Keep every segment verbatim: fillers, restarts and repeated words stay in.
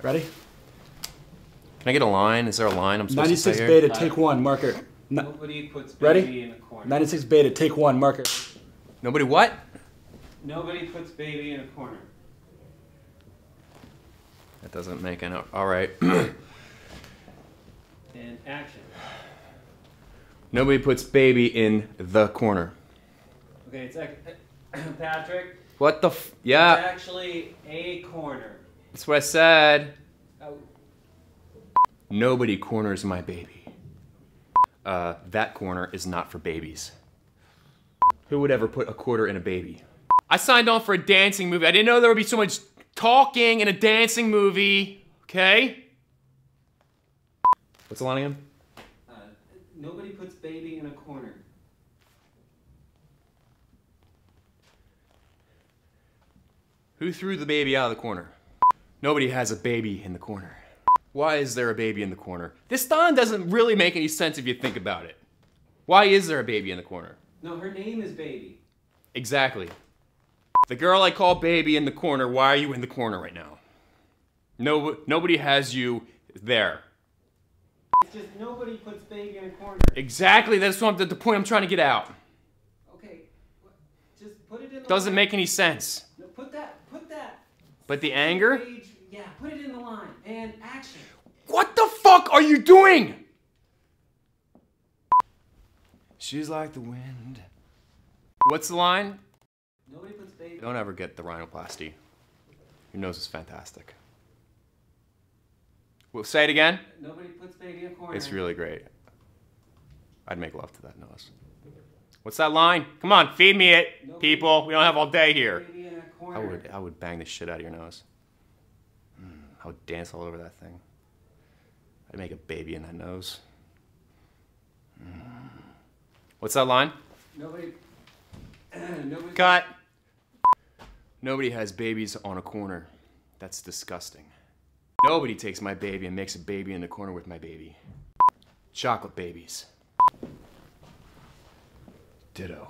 Perfect. Ready? Can I get a line? Is there a line I'm supposed to say here? ninety-six beta, take one, marker. Nobody puts baby in a corner. ninety-six beta, take one, marker. Nobody what? Nobody puts baby in a corner. That doesn't make any... All right. And action. Nobody puts baby in the corner. Okay, it's Patrick. What the f... Yeah. It's actually a corner. That's what I said. Oh. Nobody corners my baby. Uh, that corner is not for babies. Who would ever put a quarter in a baby? I signed on for a dancing movie. I didn't know there would be so much talking in a dancing movie. Okay? What's the line again? Uh, nobody puts baby in a corner. Who threw the baby out of the corner? Nobody has a baby in the corner. Why is there a baby in the corner? This Don doesn't really make any sense if you think about it. Why is there a baby in the corner? No, her name is Baby. Exactly. The girl I call Baby in the corner, why are you in the corner right now? No, nobody has you there. It's just nobody puts Baby in a corner. Exactly, that's what I'm, the point I'm trying to get out. Okay, just put it in the Doesn't line. Make any sense. No, put that. But the anger? Yeah, put it in the line. And action. What the fuck are you doing? She's like the wind. What's the line? Nobody puts baby. Don't ever get the rhinoplasty. Your nose is fantastic. Well, say it again. Nobody puts baby in a corner. It's really great. I'd make love to that nose. What's that line? Come on, feed me it, Nobody people. We don't have all day here. I would, I would bang the shit out of your nose. Mm, I would dance all over that thing. I'd make a baby in that nose. Mm. What's that line? Nobody, uh, nobody. Cut. Nobody has babies on a corner. That's disgusting. Nobody takes my baby and makes a baby in the corner with my baby. Chocolate babies. Ditto.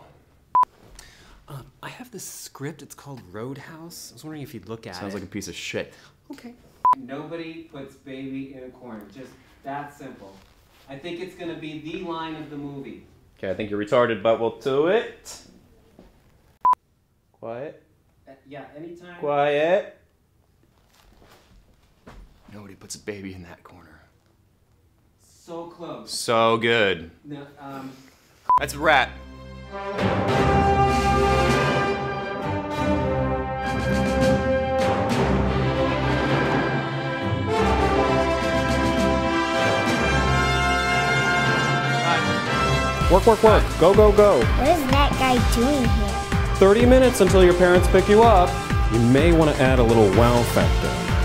Um, I have this script, it's called Roadhouse. I was wondering if you'd look at it. Sounds like a piece of shit. Okay. Nobody puts baby in a corner. Just that simple. I think it's gonna be the line of the movie. Okay, I think you're retarded, but we'll do it. Quiet. Uh, yeah, anytime. Quiet. Nobody puts a baby in that corner. So close. So good. No, um... That's a wrap. Work, work, work. Go, go, go. What is that guy doing here? thirty minutes until your parents pick you up. You may want to add a little wow factor.